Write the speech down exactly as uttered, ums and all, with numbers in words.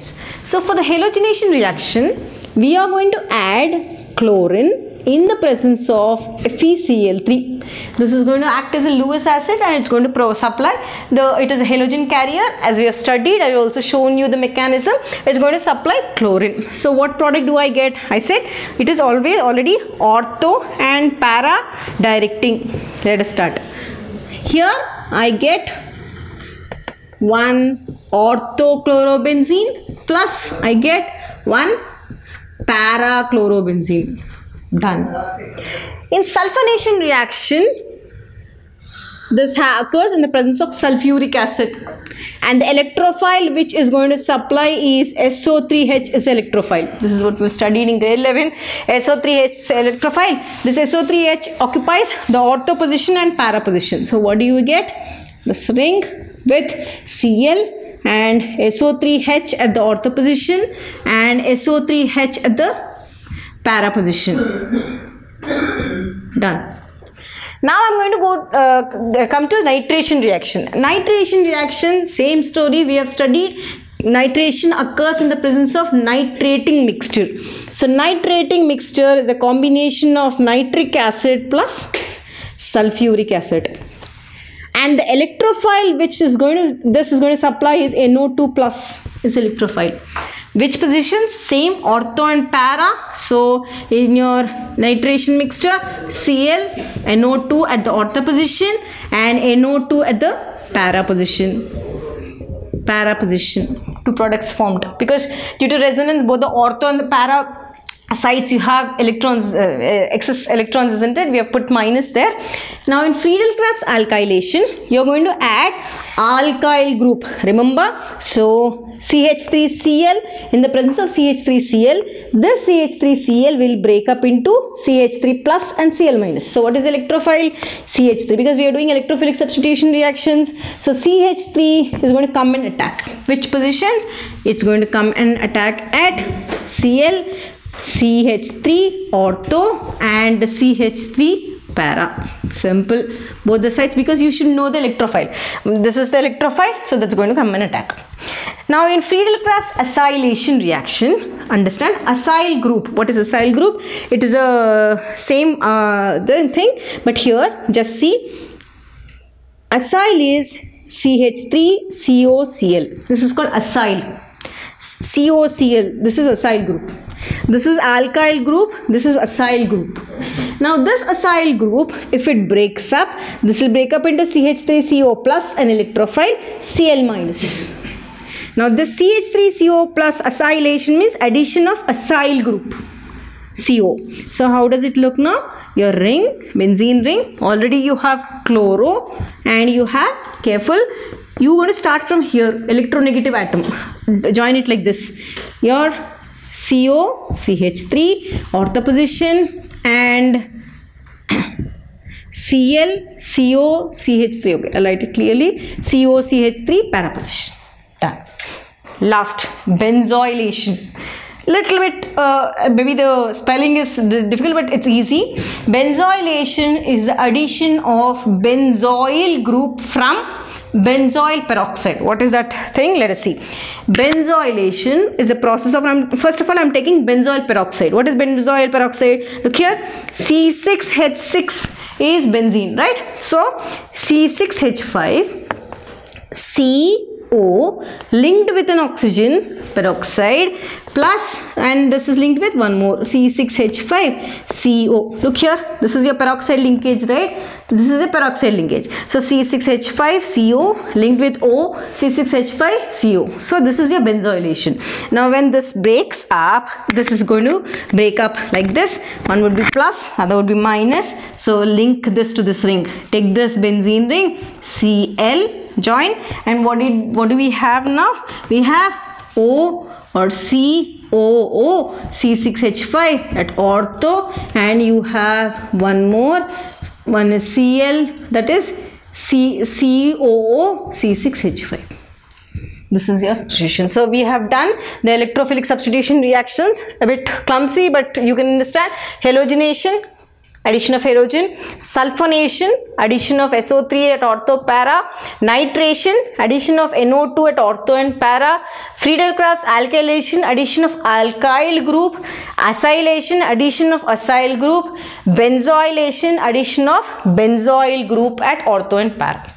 So for the halogenation reaction, we are going to add chlorine in the presence of Fe C L three. This is going to act as a Lewis acid and it's going to supply the, it is a halogen carrier. As we have studied, I have also shown you the mechanism. It's going to supply chlorine. So what product do I get? I said it is always already ortho and para directing. Let us start. Here I get one orthochlorobenzene plus I get one para chlorobenzene. Done. In sulfonation reaction, this occurs in the presence of sulfuric acid, and the electrophile which is going to supply is S O three H is electrophile. This is what we studied in grade eleven, S O three H electrophile. This S O three H occupies the ortho position and para position. So what do you get? This ring with C L and S O three H at the ortho position and S O three H at the para position. Done. Now I'm going to go uh, come to nitration reaction. Nitration reaction, same story we have studied. Nitration occurs in the presence of nitrating mixture. So nitrating mixture is a combination of nitric acid plus sulfuric acid. And the electrophile which is going to, this is going to supply is N O two plus is electrophile. Which positions? Same ortho and para. So in your nitration mixture, Cl, N O two at the ortho position and N O two at the para position. Para position. Two products formed. Because due to resonance, both the ortho and the para sides you have electrons, uh, excess electrons, isn't it? We have put minus there. Now in Friedel-Craft's alkylation, you are going to add alkyl group. Remember, so C H three C L, in the presence of C H three C L, this C H three C L will break up into C H three plus and C L minus. So what is electrophile? C H three, because we are doing electrophilic substitution reactions. So C H three is going to come and attack. Which positions? It's going to come and attack at C L, C H three ortho and C H three para. Simple. Both the sides, because you should know the electrophile. This is the electrophile, so that's going to come and attack. Now in Friedel-Crafts acylation reaction, understand acyl group. What is acyl group? It is a same uh, thing, but here just see acyl is C H three C O C L. This is called acyl. C O C L. This is acyl group. This is alkyl group, this is acyl group. Now this acyl group, if it breaks up, this will break up into C H three C O plus and electrophile C L minus. Now this C H three C O plus acylation means addition of acyl group C O. So how does it look now? Your ring, benzene ring, already you have chloro and you have, careful, you are going to start from here, electronegative atom. Join it like this. Your C O, C H three, ortho position and C L, C O, C H three. Okay, I'll write it clearly. C O, C H three, para position. Done. Last, benzoylation. Little bit, uh, maybe the spelling is difficult, but it's easy. Benzoylation is the addition of benzoyl group from benzoyl peroxide. What is that thing? Let us see. Benzoylation is a process of, I'm, first of all, I'm taking benzoyl peroxide. What is benzoyl peroxide? Look here, C six H six is benzene, right? So C six H five, C O linked with an oxygen peroxide plus, and this is linked with one more C six H five C O. Look here, this is your peroxide linkage, right? This is a peroxide linkage. So C six H five C O linked with O, C six H five C O. So this is your benzoylation. Now when this breaks up, this is going to break up like this. One would be plus, other would be minus. So link this to this ring. Take this benzene ring, C L, join, and what did what do we have now? We have O or C O O, C six H five at ortho, and you have one more, one is C L, that is C C O O, C six H five. This is your substitution. So we have done the electrophilic substitution reactions, a bit clumsy, but you can understand halogenation, addition of halogen, sulfonation, addition of S O three at ortho para, nitration, addition of N O two at ortho and para, Friedel Crafts alkylation, addition of alkyl group, acylation, addition of acyl group, benzoylation, addition of benzoyl group at ortho and para.